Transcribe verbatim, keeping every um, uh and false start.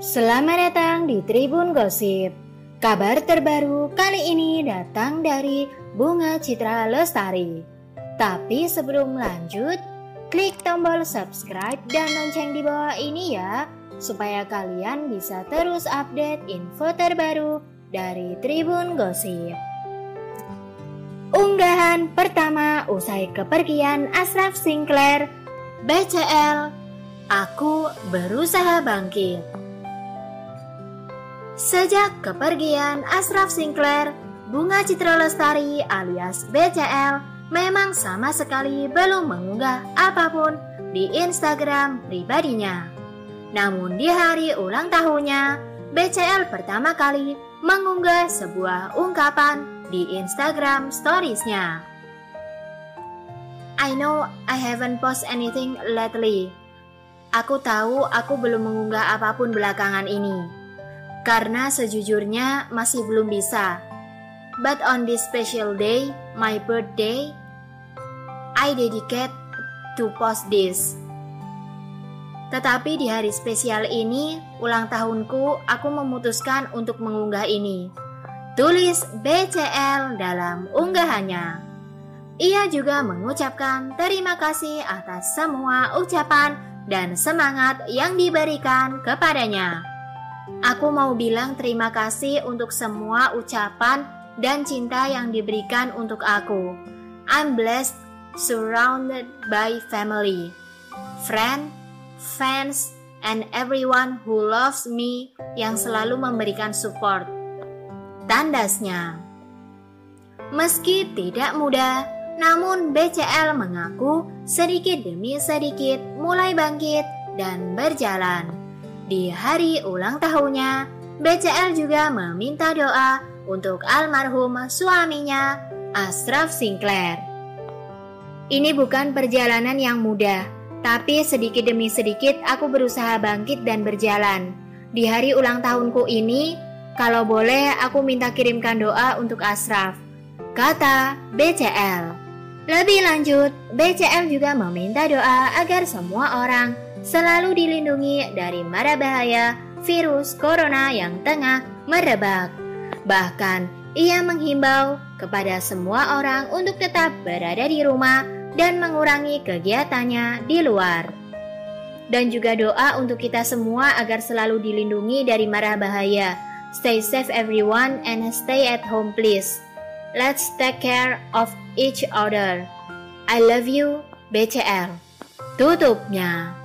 Selamat datang di Tribun Gosip. Kabar terbaru kali ini datang dari Bunga Citra Lestari. Tapi sebelum lanjut, klik tombol subscribe dan lonceng di bawah ini ya, supaya kalian bisa terus update info terbaru dari Tribun Gosip. Unggahan pertama usai kepergian Ashraf Sinclair, B C L, Aku Berusaha Bangkit. Sejak kepergian Ashraf Sinclair, Bunga Citra Lestari alias B C L memang sama sekali belum mengunggah apapun di Instagram pribadinya. Namun di hari ulang tahunnya, B C L pertama kali mengunggah sebuah ungkapan di Instagram storiesnya. I know I haven't post anything lately. Aku tahu aku belum mengunggah apapun belakangan ini, karena sejujurnya masih belum bisa. But on this special day, my birthday, I dedicate to post this. Tetapi di hari spesial ini, ulang tahunku, aku memutuskan untuk mengunggah ini, tulis B C L dalam unggahannya. Ia juga mengucapkan terima kasih atas semua ucapan dan semangat yang diberikan kepadanya. Aku mau bilang terima kasih untuk semua ucapan dan cinta yang diberikan untuk aku. I'm blessed, surrounded by family, friend, fans, and everyone who loves me yang selalu memberikan support. Tandasnya. Meski tidak mudah, namun B C L mengaku sedikit demi sedikit mulai bangkit dan berjalan. Di hari ulang tahunnya, B C L juga meminta doa untuk almarhum suaminya, Ashraf Sinclair. Ini bukan perjalanan yang mudah, tapi sedikit demi sedikit aku berusaha bangkit dan berjalan. Di hari ulang tahunku ini, kalau boleh aku minta kirimkan doa untuk Ashraf, kata B C L. Lebih lanjut, B C L juga meminta doa agar semua orang selalu dilindungi dari mara bahaya virus corona yang tengah merebak. Bahkan, ia menghimbau kepada semua orang untuk tetap berada di rumah dan mengurangi kegiatannya di luar. Dan juga doa untuk kita semua agar selalu dilindungi dari mara bahaya. Stay safe everyone and stay at home please. Let's take care of each other. I love you, B C L. Tutupnya.